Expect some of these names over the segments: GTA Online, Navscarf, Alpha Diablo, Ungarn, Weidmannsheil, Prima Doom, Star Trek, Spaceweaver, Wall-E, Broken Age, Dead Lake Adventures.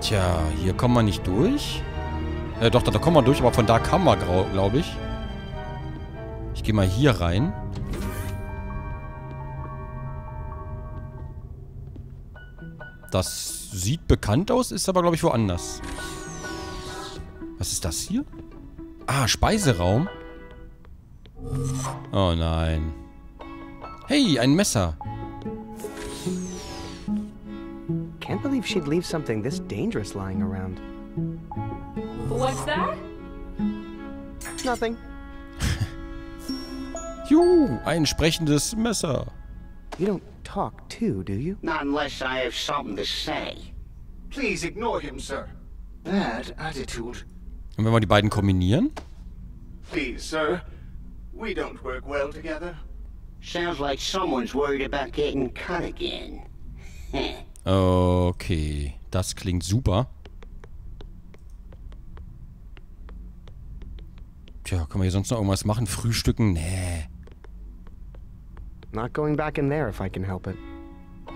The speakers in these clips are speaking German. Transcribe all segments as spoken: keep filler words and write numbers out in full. Tja, hier kommen wir nicht durch. Äh, doch, da, da kommen wir durch, aber von da kamen wir, glaube ich. Ich gehe mal hier rein. Das sieht bekannt aus, ist aber, glaube ich, woanders. Was ist das hier? Ah, Speiseraum. Oh nein. Hey, ein Messer. Can't believe she'd leave something this dangerous lying around. What's that? Nothing. Juhu, ein sprechendes Messer. You don't talk too, do you? Not unless I have something to say. Please ignore him, sir. Bad attitude. Und wenn wir die beiden kombinieren? Please, sir. We don't work well together. Sounds like someone's worried about getting cut again. Okay, das klingt super. Tja, können wir hier sonst noch irgendwas machen? Frühstücken? Nee. Not going back in there if I can help it.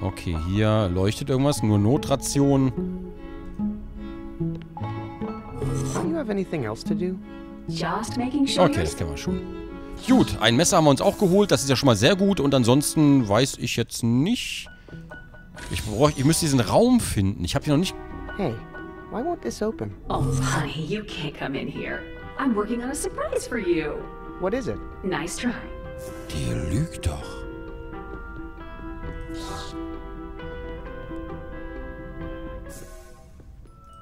Okay, hier leuchtet irgendwas, nur Notration. Do you have anything else to do? Just making sure. Okay, das kennen wir schon. Gut, ein Messer haben wir uns auch geholt, das ist ja schon mal sehr gut und ansonsten weiß ich jetzt nicht. Ich bräuchte, ich müsste diesen Raum finden. Ich habe hier noch nicht. Hey, why won't this open? Oh, honey, you can't come in here. I'm working on a surprise for you. What is it? Nice try. Die lügt doch.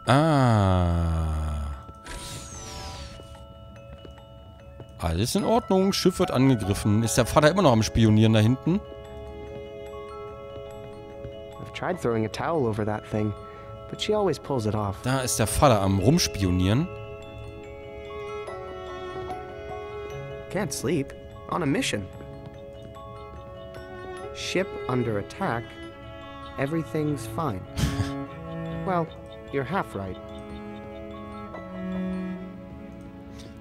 Ah. Alles in Ordnung. Schiff wird angegriffen. Ist der Vater immer noch am Spionieren da hinten? Tried throwing a towel over that thing, but she always pulls it off. Da ist der Vater am Rumspionieren. Can't sleep. On a mission. Ship under attack. Everything's fine. Well, you're half right.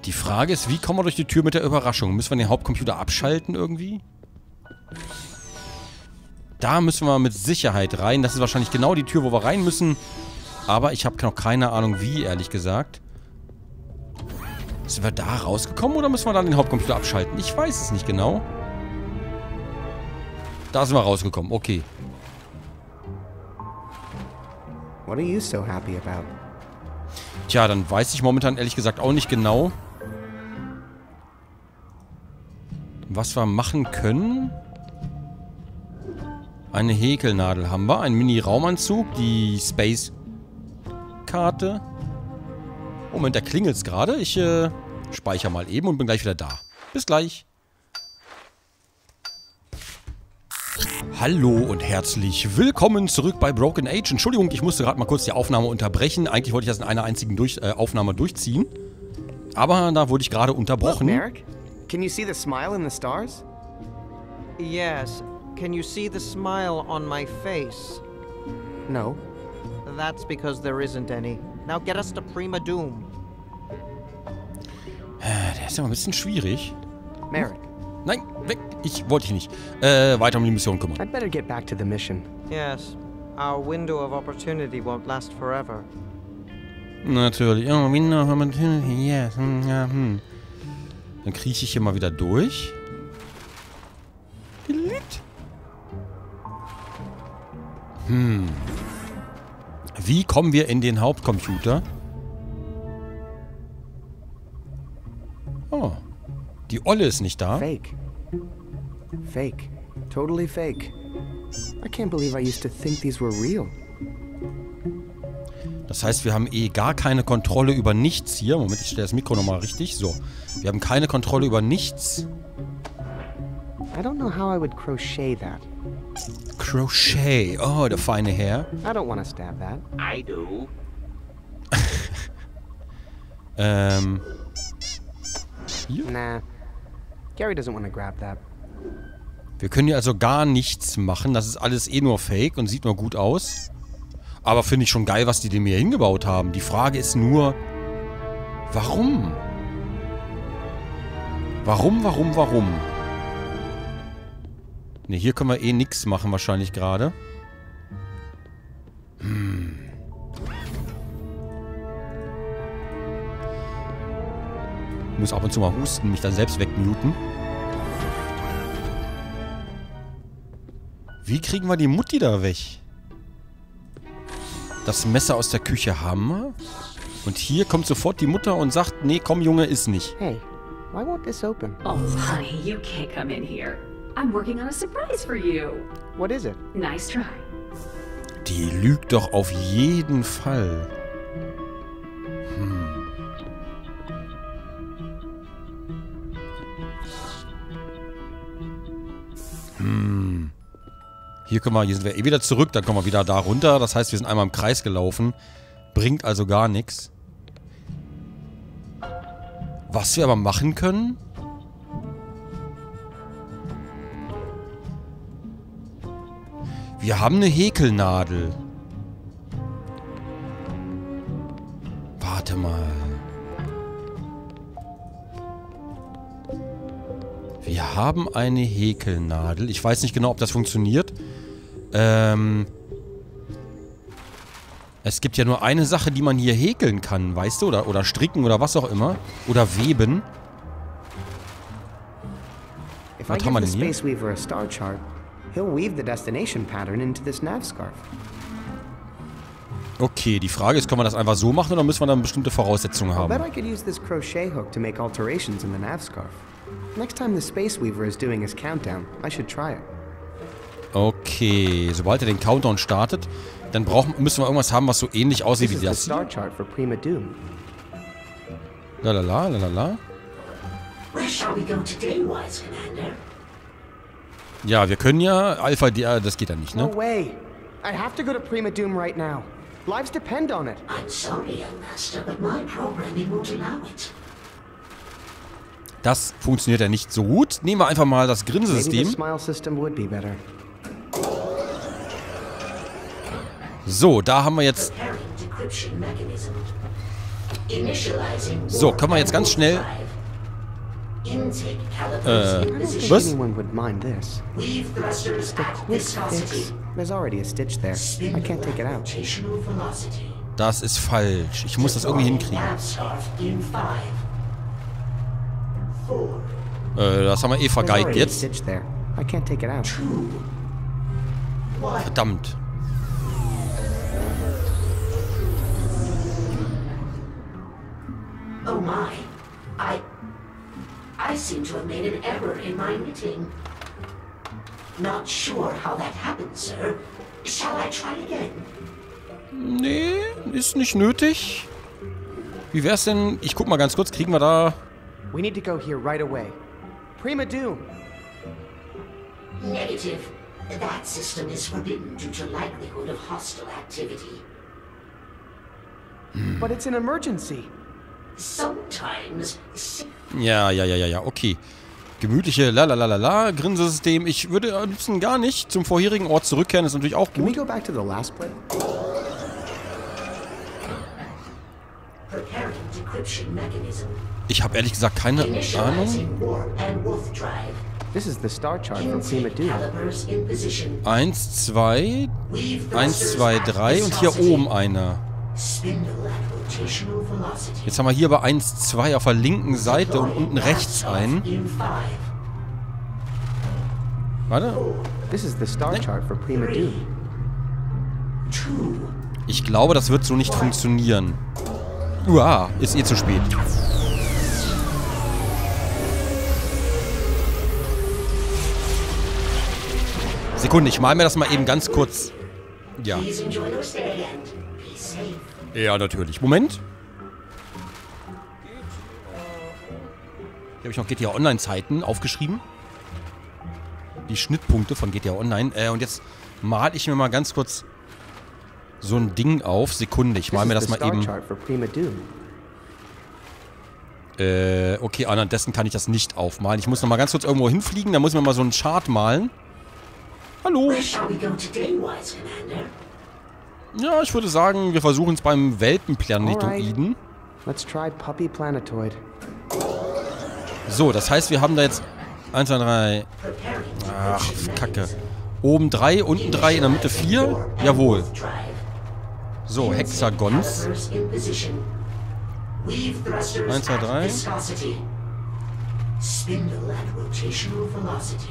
Die Frage ist, wie kommen wir durch die Tür mit der Überraschung? Müssen wir den Hauptcomputer abschalten irgendwie? Da müssen wir mit Sicherheit rein. Das ist wahrscheinlich genau die Tür, wo wir rein müssen. Aber ich habe noch keine Ahnung, wie, ehrlich gesagt. Sind wir da rausgekommen oder müssen wir dann den Hauptcomputer abschalten? Ich weiß es nicht genau. Da sind wir rausgekommen. Okay. What are you so happy about? Tja, dann weiß ich momentan ehrlich gesagt auch nicht genau, was wir machen können. Eine Häkelnadel haben wir, einen Mini-Raumanzug, die Space-Karte. Moment, da klingelt's gerade. Ich äh, speichere mal eben und bin gleich wieder da. Bis gleich. Hallo und herzlich willkommen zurück bei Broken Age. Entschuldigung, ich musste gerade mal kurz die Aufnahme unterbrechen. Eigentlich wollte ich das in einer einzigen Durch äh, Aufnahme durchziehen. Aber da wurde ich gerade unterbrochen. Look, Merrick, can you see the smile in the stars? Yes. Can you see the smile on my face? No. That's because there isn't any. Now get us to Prima Doom. Der ist ja mal ein bisschen schwierig. Merrick. Nein, weg. Ich wollte dich nicht. Äh, weiter um die Mission kümmern. I'd better get back to the mission. Yes. Our window of opportunity won't last forever. Natürlich. Oh, window of opportunity, yes. Hm, ja, hm. Dann krieche ich hier mal wieder durch. Hm. Wie kommen wir in den Hauptcomputer? Oh. Die Olle ist nicht da. Fake. Fake. Totally fake. I can't believe I used to think these were real. Das heißt, wir haben eh gar keine Kontrolle über nichts hier. Moment, ich stelle das Mikro nochmal richtig. So. Wir haben keine Kontrolle über nichts. I don't know how I would crochet that. Crochet. Oh, der feine Herr. I don't want to stab that. I do. ähm. Hier? Nah. Gary doesn't want to grab that. Wir können hier also gar nichts machen. Das ist alles eh nur Fake und sieht nur gut aus. Aber finde ich schon geil, was die dem hier hingebaut haben. Die Frage ist nur, warum? Warum, warum, warum? Ne, hier können wir eh nichts machen wahrscheinlich gerade. Hm. Muss ab und zu mal husten, mich dann selbst wegmuten. Wie kriegen wir die Mutti da weg? Das Messer aus der Küche haben wir. Und hier kommt sofort die Mutter und sagt, nee, komm Junge, ist nicht. Hey, why won't this open? Oh, honey, you can't come in here. I'm working on a surprise for you. What is it? Nice try. Die lügt doch auf jeden Fall. Hm. Hm. Hier können wir, hier sind wir eh wieder zurück, dann kommen wir wieder da runter. Das heißt, wir sind einmal im Kreis gelaufen. Bringt also gar nichts. Was wir aber machen können... Wir haben eine Häkelnadel. Warte mal. Wir haben eine Häkelnadel. Ich weiß nicht genau, ob das funktioniert. Ähm... Es gibt ja nur eine Sache, die man hier häkeln kann, weißt du? Oder, oder stricken oder was auch immer. Oder weben. Was haben wir denn hier? Spaceweaver a star chart. He'll weave the destination pattern into this Navscarf. Okay, die Frage ist, können wir das einfach so machen oder müssen wir dann bestimmte Voraussetzungen haben? I bet I could use this crochet hook to make alterations in the Navscarf. Next time the Spaceweaver is doing his countdown, I should try it. Okay, sobald er den Countdown startet, dann brauchen, müssen wir irgendwas haben, was so ähnlich aussieht wie das. Star Chart for Prima Doom. La la la la la. Where shall we go today, wise commander? Ja, wir können ja Alpha Diablo, das geht ja nicht, ne? No way. I have to go to Prima Doom right now. Lives depend on it. I'm sorry, Master, but my programming won't allow it. Das funktioniert ja nicht so gut. Nehmen wir einfach mal das Grinsesystem. So, da haben wir jetzt... So, können wir jetzt ganz schnell... Äh, was? Das ist falsch. Ich muss das irgendwie hinkriegen. Äh, das haben wir eh vergeigt jetzt. Verdammt. Oh my. I I seem to have made an error in my knitting. Not sure how that happened, sir. Shall I try again? Nee, ist nicht nötig. Wie wär's denn? Ich guck mal ganz kurz, kriegen wir da. We need to go here right away. Prima Doom. Negative. That system is forbidden due to likelihood of hostile activity. Hm. But it's an emergency. Ja, ja, ja, ja, ja, okay. Gemütliche Lalalala, Grinsesystem. Ich würde am liebsten gar nicht zum vorherigen Ort zurückkehren, ist natürlich auch gut. Ich habe ehrlich gesagt keine Ahnung. Eins, zwei, eins, zwei, drei und hier oben einer. Jetzt haben wir hier bei eins, zwei auf der linken Seite und unten rechts einen. Warte. Nein. Ich glaube, das wird so nicht funktionieren. Uah, ist eh zu spät. Sekunde, ich mal mir das mal eben ganz kurz. Ja. Ja, natürlich. Moment. Hier habe ich noch G T A Online-Zeiten aufgeschrieben. Die Schnittpunkte von G T A Online. Äh, und jetzt male ich mir mal ganz kurz so ein Ding auf. Sekunde, ich male mir das mal eben. Äh, okay, anhand dessen kann ich das nicht aufmalen. Ich muss noch mal ganz kurz irgendwo hinfliegen. Da muss man mal so einen Chart malen. Hallo. Ja, ich würde sagen, wir versuchen es beim Welpenplanetoiden. So, das heißt, wir haben da jetzt eins, zwei, drei. Ach, Kacke. Oben drei, unten drei, in der Mitte vier. Jawohl. So, Hexagons. eins, zwei, drei. Spindle at rotational velocity.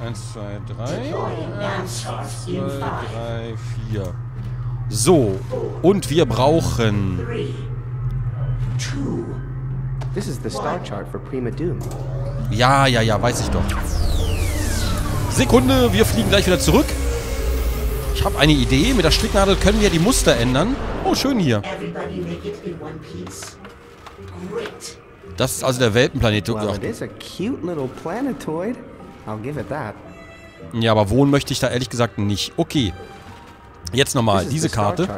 eins, zwei, drei. eins, zwei, drei, vier. So, und wir brauchen. This is the star chart for Prima Doom. Ja, ja, ja, weiß ich doch. Sekunde, wir fliegen gleich wieder zurück. Ich habe eine Idee. Mit der Stricknadel können wir die Muster ändern. Oh, schön hier. Das ist also der Welpenplanet. Ja, aber wohnen möchte ich da ehrlich gesagt nicht. Okay. Jetzt nochmal diese Karte.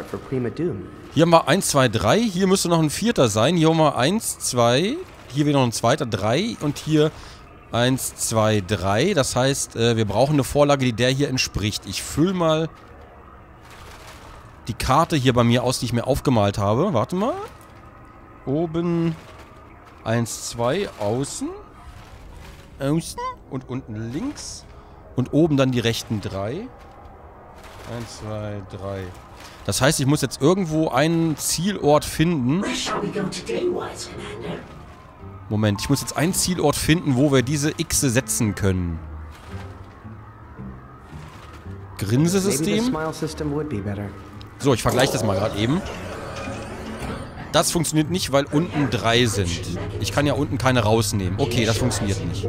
Hier haben wir eins, zwei, drei. Hier müsste noch ein vierter sein. Hier haben wir eins, zwei. Hier wieder noch ein zweiter, drei. Und hier eins, zwei, drei. Das heißt, wir brauchen eine Vorlage, die der hier entspricht. Ich fülle mal die Karte hier bei mir aus, die ich mir aufgemalt habe. Warte mal. Oben eins, zwei. Außen. Außen. Und unten links. Und oben dann die rechten drei. eins, zwei, drei. Das heißt, ich muss jetzt irgendwo einen Zielort finden. Moment, ich muss jetzt einen Zielort finden, wo wir diese Xe setzen können. Grinsesystem? So, ich vergleiche das mal gerade eben. Das funktioniert nicht, weil unten drei sind. Ich kann ja unten keine rausnehmen. Okay, das funktioniert nicht.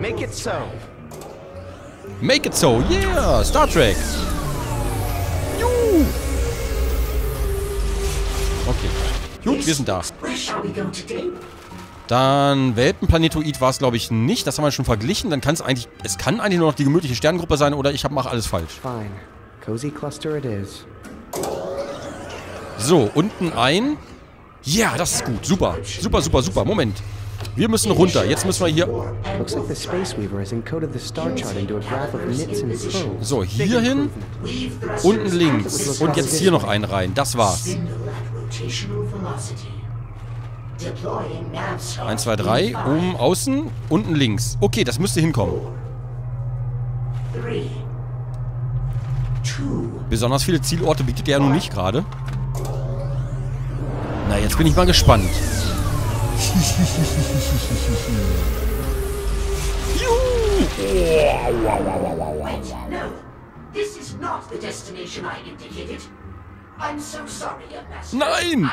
Make it so. Make it so, yeah! Star Trek! Okay. Gut, wir sind da. Dann Welpenplanetoid war es, glaube ich, nicht. Das haben wir schon verglichen. Dann kann es eigentlich... Es kann eigentlich nur noch die gemütliche Sternengruppe sein oder ich mache alles falsch. So, unten ein... Ja, das ist gut. Super. Super, super, super. Moment. Wir müssen runter. Jetzt müssen wir hier... So, hier hin. Unten links. Und jetzt hier noch einen rein. Das war's. eins, zwei, drei. Oben, außen. Unten links. Okay, das müsste hinkommen. Besonders viele Zielorte bietet der nun nicht gerade. Na, jetzt bin ich mal gespannt. Nein!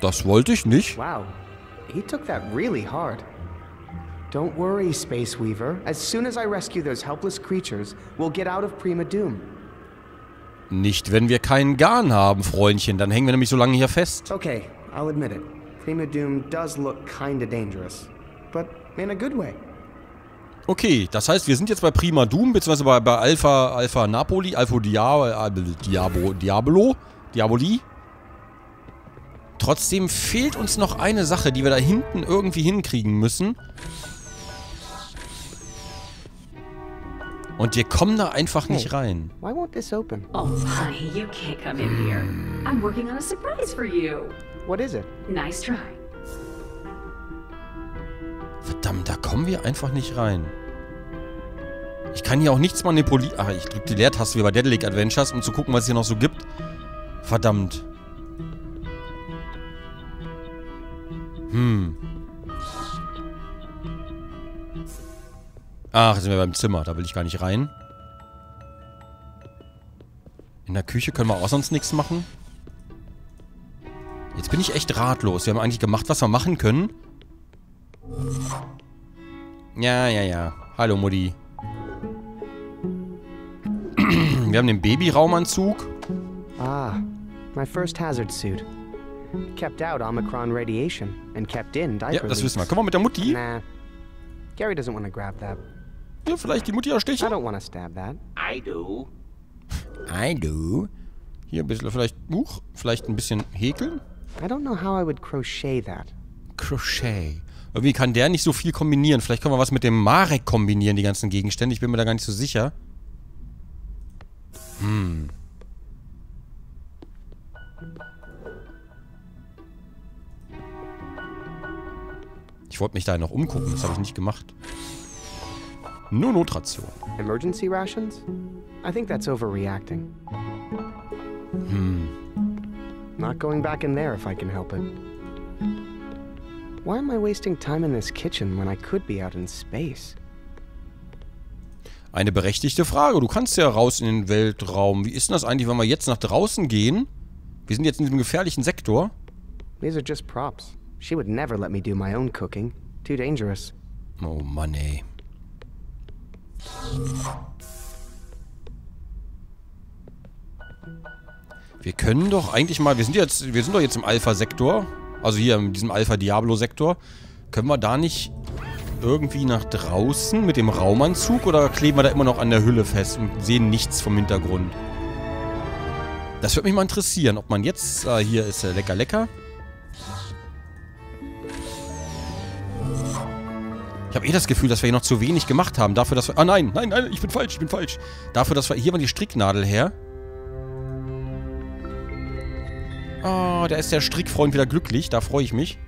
Das wollte ich nicht. Wow. He took that really hard. Don't worry, Spaceweaver. As soon as I rescue those helpless creatures, we'll get out of Prima Doom. Nicht, wenn wir keinen Garn haben, Freundchen. Dann hängen wir nämlich so lange hier fest. Okay, I'll admit it. Prima Doom does look kinda dangerous, but in a good way. Okay, das heißt, wir sind jetzt bei Prima Doom beziehungsweise bei, bei Alpha Alpha Napoli, Alpha Diablo, Diablo, Diaboli. Trotzdem fehlt uns noch eine Sache, die wir da hinten irgendwie hinkriegen müssen. Und wir kommen da einfach nicht rein. Why won't this open? Oh, honey, you can't come in here. I'm working on a surprise for you. What is it? Nice try. Verdammt, da kommen wir einfach nicht rein. Ich kann hier auch nichts manipulieren. Ach, ich drücke die Leertaste wie bei Dead Lake Adventures, um zu gucken, was es hier noch so gibt. Verdammt. Hm. Ach, jetzt sind wir beim Zimmer. Da will ich gar nicht rein. In der Küche können wir auch sonst nichts machen. Jetzt bin ich echt ratlos. Wir haben eigentlich gemacht, was wir machen können. Ja, ja, ja. Hallo, Mutti. Wir haben den Babyraumanzug. Ah, my first hazard suit. Kept out Omicron radiation and kept in diaper. Ja, das wissen wir. Komm mal mit der Mutti. Nah. Gary doesn't want to grab that. Ja, vielleicht die Mutti erstechen. I don't want to stab that. I do. I do. Hier ein bisschen vielleicht Buch, vielleicht ein bisschen häkeln. I don't know how I would crochet that. Crochet. Irgendwie kann der nicht so viel kombinieren. Vielleicht können wir was mit dem Marek kombinieren, die ganzen Gegenstände. Ich bin mir da gar nicht so sicher. Hm. Ich wollte mich da noch umgucken, das habe ich nicht gemacht. Nur Notration. Emergency rations? I think that's overreacting. Hmm. Not going back in there if I can help it. Why am I wasting time in this kitchen when I could be out in space? Eine berechtigte Frage. Du kannst ja raus in den Weltraum. Wie ist denn das eigentlich, wenn wir jetzt nach draußen gehen? Wir sind jetzt in diesem gefährlichen Sektor. These are just props. She would never let me do my own cooking. Too dangerous. Oh Mann, ey. Wir können doch eigentlich mal, wir sind jetzt, wir sind doch jetzt im Alpha-Sektor, also hier in diesem Alpha-Diablo-Sektor. Können wir da nicht irgendwie nach draußen mit dem Raumanzug oder kleben wir da immer noch an der Hülle fest und sehen nichts vom Hintergrund? Das würde mich mal interessieren, ob man jetzt, äh, hier ist äh, lecker, lecker. Ich habe eh das Gefühl, dass wir hier noch zu wenig gemacht haben. Dafür, dass wir... Ah, nein, nein, nein, ich bin falsch, ich bin falsch. Dafür, dass wir... Hier mal die Stricknadel her. Ah, da ist der Strickfreund wieder glücklich. Da freue ich mich.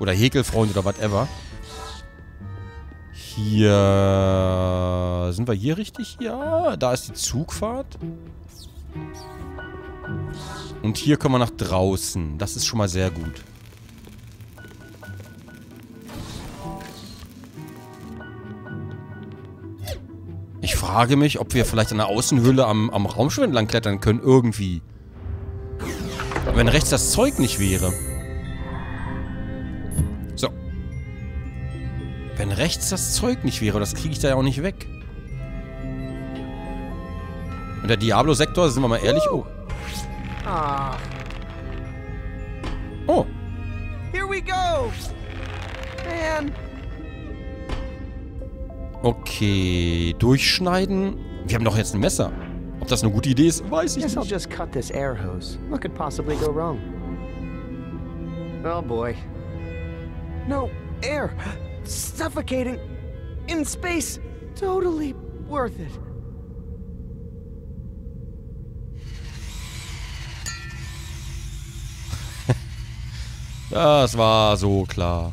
Oder Häkelfreund oder whatever. Hier... Sind wir hier richtig? Ja, da ist die Zugfahrt. Und hier können wir nach draußen. Das ist schon mal sehr gut. Ich frage mich, ob wir vielleicht an der Außenhülle am, am Raumschiff entlang klettern können, irgendwie. Wenn rechts das Zeug nicht wäre. So. Wenn rechts das Zeug nicht wäre, das kriege ich da ja auch nicht weg. Und der Diablo-Sektor, sind wir mal ehrlich, oh. Oh. Here we go. Man. Okay, durchschneiden. Wir haben doch jetzt ein Messer. Ob das eine gute Idee ist, weiß ich nicht. Oh boy. No air. Suffocating in space. Totally worth it. Das war so klar.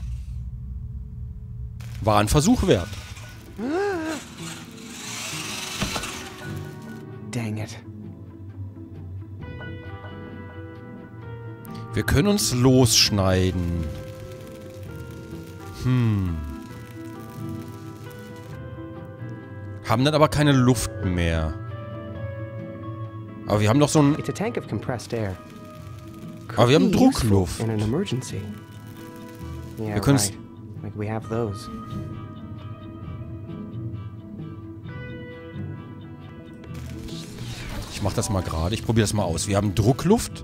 War ein Versuch wert. Dang it. Wir können uns losschneiden. Hm. Haben dann aber keine Luft mehr. Aber wir haben doch so ein... Aber wir haben Druckluft. Wir können es... Ich mach das mal gerade. Ich probiere das mal aus. Wir haben Druckluft.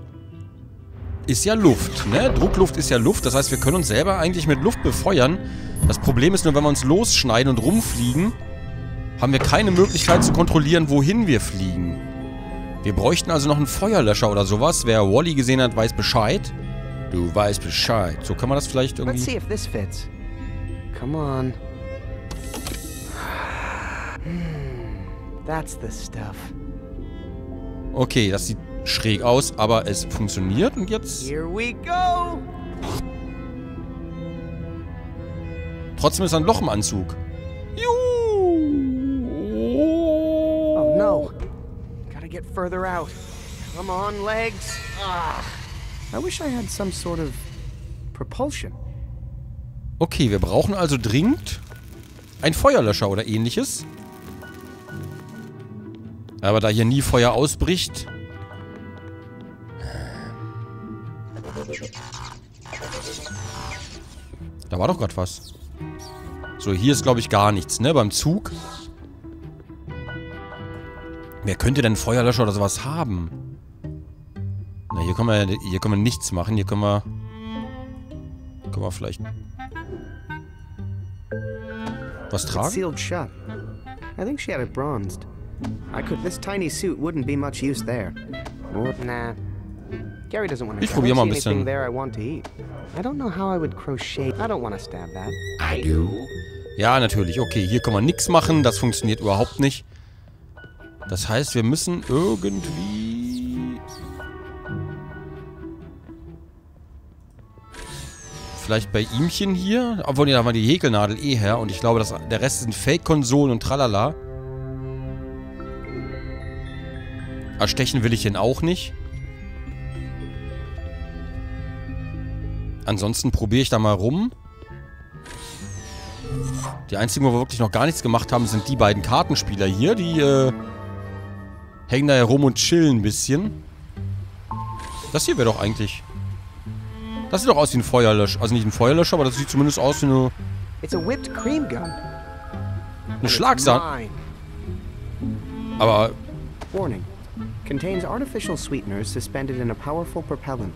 Ist ja Luft, ne? Druckluft ist ja Luft. Das heißt, wir können uns selber eigentlich mit Luft befeuern. Das Problem ist nur, wenn wir uns losschneiden und rumfliegen, haben wir keine Möglichkeit zu kontrollieren, wohin wir fliegen. Wir bräuchten also noch einen Feuerlöscher oder sowas. Wer Wall-E gesehen hat, weiß Bescheid. Du weißt Bescheid. So kann man das vielleicht irgendwie... Let's see if this fits. Come on. That's the stuff. Okay, das sieht schräg aus, aber es funktioniert. Und jetzt... Here we go. Trotzdem ist ein Loch im Anzug. Juhu. Oh no. Gotta get further out. Come on, legs. Ah. I wish I had some sort of propulsion. Okay, wir brauchen also dringend einen Feuerlöscher oder ähnliches. Aber da hier nie Feuer ausbricht... Da war doch gerade was. So, hier ist, glaube ich, gar nichts, ne? Beim Zug. Wer könnte denn Feuerlöscher oder sowas haben? Na, hier können wir, hier können wir nichts machen. Hier können wir... Können wir vielleicht... Was tragen? I think she had it bronzed. Ich probiere mal ein bisschen. Ja, natürlich. Okay, hier kann man nichts machen. Das funktioniert überhaupt nicht. Das heißt, wir müssen irgendwie... Vielleicht bei ihmchen hier? Obwohl, nee, da war die Häkelnadel eh her. Und ich glaube, das, der Rest sind Fake-Konsolen und tralala. Erstechen will ich ihn auch nicht. Ansonsten probiere ich da mal rum. Die einzigen, wo wir wirklich noch gar nichts gemacht haben, sind die beiden Kartenspieler hier. Die äh, hängen da herum und chillen ein bisschen. Das hier wäre doch eigentlich... Das sieht doch aus wie ein Feuerlöscher. Also nicht ein Feuerlöscher, aber das sieht zumindest aus wie eine... Eine Schlagsahne. Aber... Warning. Contains artificial sweeteners suspended in a powerful propellant.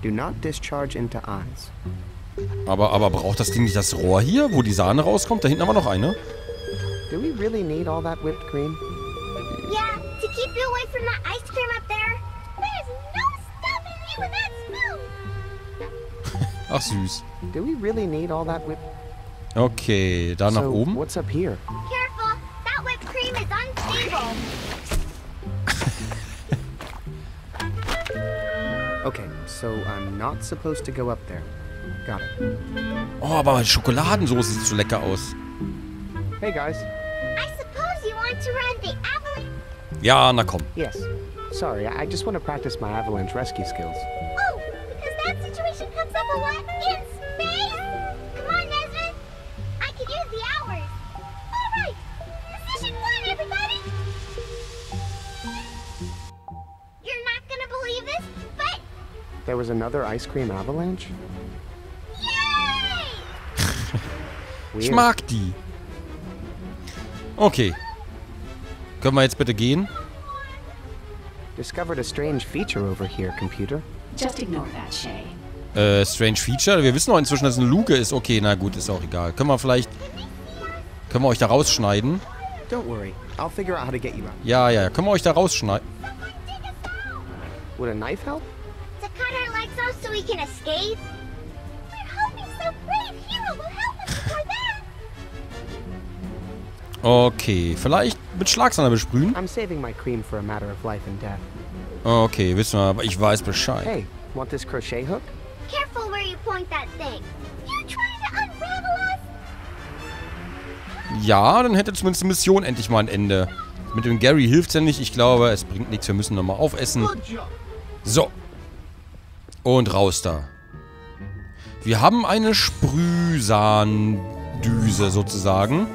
Do not discharge into eyes. Aber, aber braucht das Ding nicht das Rohr hier, wo die Sahne rauskommt? Da hinten haben wir noch eine. Do we really need all that whipped cream? Yeah, to keep you away from that ice cream up there. There's no stopping you with that spoon. Ach süß. Do we really need all that whipped? Okay, da nach oben. What's up here? Careful, that whipped cream is unstable. Okay, so I'm not supposed to go up there. Got it. Oh, aber meine Schokoladensoße sieht so lecker aus. Hey guys. I suppose you want to run the avalanche. Ja, na komm. Yes. Sorry, I just want to practice my avalanche rescue skills. Oh, because that situation comes up a lot in space. Come on, Nesmith. I could use the hours. All right. Position one, everybody. You're not gonna believe this, but there was another ice cream avalanche. Ich mag die. Okay. Können wir jetzt bitte gehen? Discovered a strange feature over here, computer. Just ignore that, Shay. Äh, strange feature? Wir wissen doch inzwischen, dass es eine Luke ist. Okay, na gut, ist auch egal. Können wir vielleicht... Können wir euch da rausschneiden? Don't worry. I'll figure out how to get you out. Ja, ja, können wir euch da rausschneiden? Would a knife help? To cut our legs off so we can escape. Okay, vielleicht mit Schlagsahne besprühen. Okay, wissen wir, aber ich weiß Bescheid. Hey, want this crochet hook? Careful where you point that thing. You trying to unravel us? Ja, dann hätte zumindest die Mission endlich mal ein Ende. Mit dem Gary hilft's ja nicht. Ich glaube, es bringt nichts. Wir müssen nochmal aufessen. So. Und raus da. Wir haben eine Sprühsahndüse sozusagen.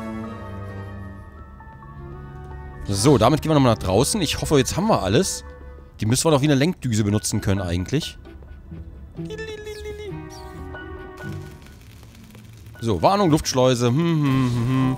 So, damit gehen wir nochmal nach draußen. Ich hoffe, jetzt haben wir alles. Die müssen wir doch wie eine Lenkdüse benutzen können eigentlich. So, Warnung, Luftschleuse. Hm, hm, hm, hm.